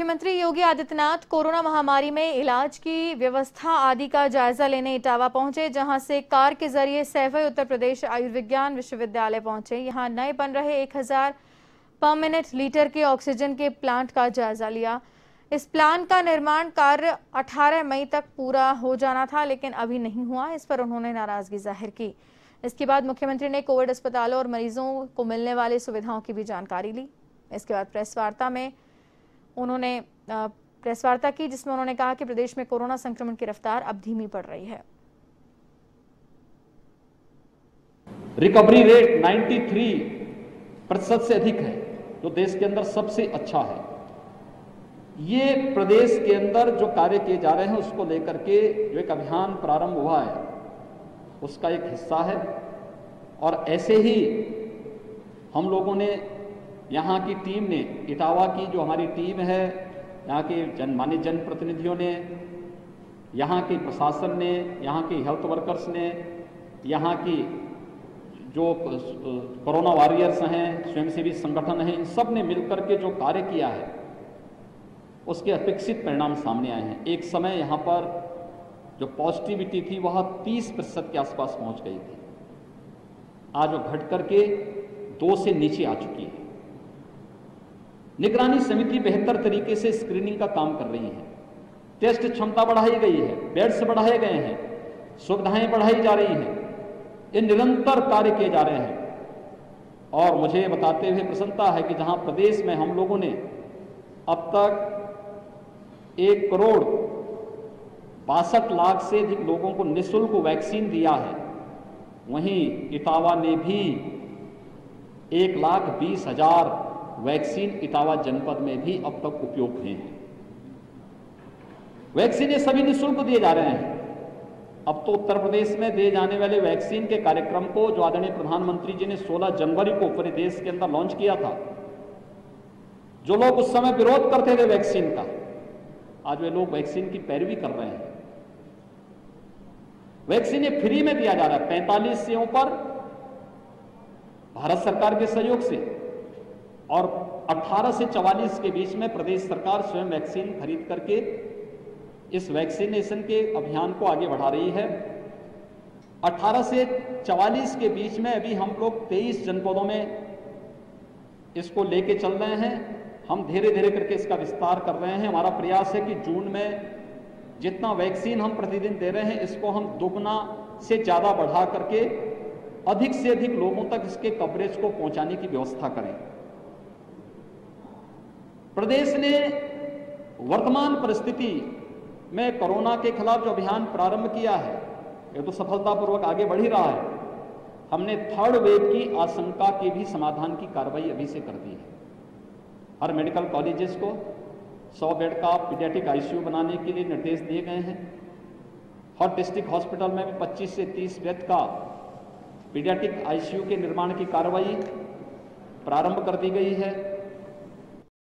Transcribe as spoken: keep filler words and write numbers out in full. मुख्यमंत्री योगी आदित्यनाथ कोरोना महामारी में इलाज की व्यवस्था आदि का जायजा लेने इटावा पहुंचे, जहां से कार के जरिए सैफई उत्तर प्रदेश आयुर्विज्ञान विश्वविद्यालय पहुंचे। यहां नए बन रहे एक हज़ार पर मिनट लीटर के ऑक्सीजन के प्लांट का जायजा लिया। इस प्लांट का निर्माण कार्य अठारह मई तक पूरा हो जाना था, लेकिन अभी नहीं हुआ। इस पर उन्होंने नाराजगी जाहिर की। इसके बाद मुख्यमंत्री ने कोविड अस्पतालों और मरीजों को मिलने वाली सुविधाओं की भी जानकारी ली। इसके बाद प्रेस वार्ता में उन्होंने प्रेस वार्ता की, जिसमें उन्होंने कहा कि प्रदेश में कोरोना संक्रमण की रफ्तार अब धीमी पड़ रही है। रिकवरी रेट तिरानवे प्रतिशत से अधिक है, जो देश के अंदर सबसे अच्छा है। ये प्रदेश के अंदर जो कार्य किए जा रहे हैं, उसको लेकर के जो एक अभियान प्रारंभ हुआ है, उसका एक हिस्सा है। और ऐसे ही हम लोगों ने, यहाँ की टीम ने, इटावा की जो हमारी टीम है, यहाँ के जन मान्य जनप्रतिनिधियों ने, यहाँ के प्रशासन ने, यहाँ के हेल्थ वर्कर्स ने, यहाँ की जो कोरोना वॉरियर्स हैं, स्वयंसेवी संगठन हैं, इन सब ने मिलकर के जो कार्य किया है, उसके अपेक्षित परिणाम सामने आए हैं। एक समय यहाँ पर जो पॉजिटिविटी थी वह तीस प्रतिशत के आसपास पहुँच गई थी, आज वो घट करके दो से नीचे आ चुकी है। निगरानी समिति बेहतर तरीके से स्क्रीनिंग का काम कर रही है। टेस्ट क्षमता बढ़ाई गई है, बेड्स बढ़ाए गए हैं, सुविधाएं बढ़ाई जा रही हैं। ये निरंतर कार्य किए जा रहे हैं। और मुझे बताते हुए प्रसन्नता है कि जहां प्रदेश में हम लोगों ने अब तक एक करोड़ बासठ लाख से अधिक लोगों को निःशुल्क वैक्सीन दिया है, वहीं इटावा ने भी एक लाख बीस हजार वैक्सीन इटावा जनपद में भी अब तक उपयोग हुए हैं। वैक्सीन ये सभी निःशुल्क दिए जा रहे हैं। अब तो उत्तर प्रदेश में दिए जाने वाले वैक्सीन के कार्यक्रम को, जो आदरणीय प्रधानमंत्री जी ने सोलह जनवरी को पूरे देश के अंदर लॉन्च किया था, जो लोग उस समय विरोध करते थे वैक्सीन का, आज वे लोग वैक्सीन की पैरवी कर रहे हैं। वैक्सीन ये फ्री में दिया जा रहा है। पैंतालीस से ऊपर भारत सरकार के सहयोग से और अठारह से चवालीस के बीच में प्रदेश सरकार स्वयं वैक्सीन खरीद करके इस वैक्सीनेशन के अभियान को आगे बढ़ा रही है। अठारह से चवालीस के बीच में अभी हम लोग तेईस जनपदों में इसको लेके चल रहे हैं। हम धीरे धीरे करके इसका विस्तार कर रहे हैं। हमारा प्रयास है कि जून में जितना वैक्सीन हम प्रतिदिन दे रहे हैं, इसको हम दोगुना से ज़्यादा बढ़ा करके अधिक से अधिक लोगों तक इसके कवरेज को पहुँचाने की व्यवस्था करें। प्रदेश ने वर्तमान परिस्थिति में कोरोना के खिलाफ जो अभियान प्रारंभ किया है, ये तो सफलतापूर्वक आगे बढ़ ही रहा है। हमने थर्ड वेव की आशंका के भी समाधान की कार्रवाई अभी से कर दी है। हर मेडिकल कॉलेजेस को सौ बेड का पीडियाट्रिक आईसीयू बनाने के लिए निर्देश दिए गए हैं। हर डिस्ट्रिक्ट हॉस्पिटल में भी पच्चीस से तीस बेड का पीडियाट्रिक आईसीयू के निर्माण की कार्रवाई प्रारंभ कर दी गई है।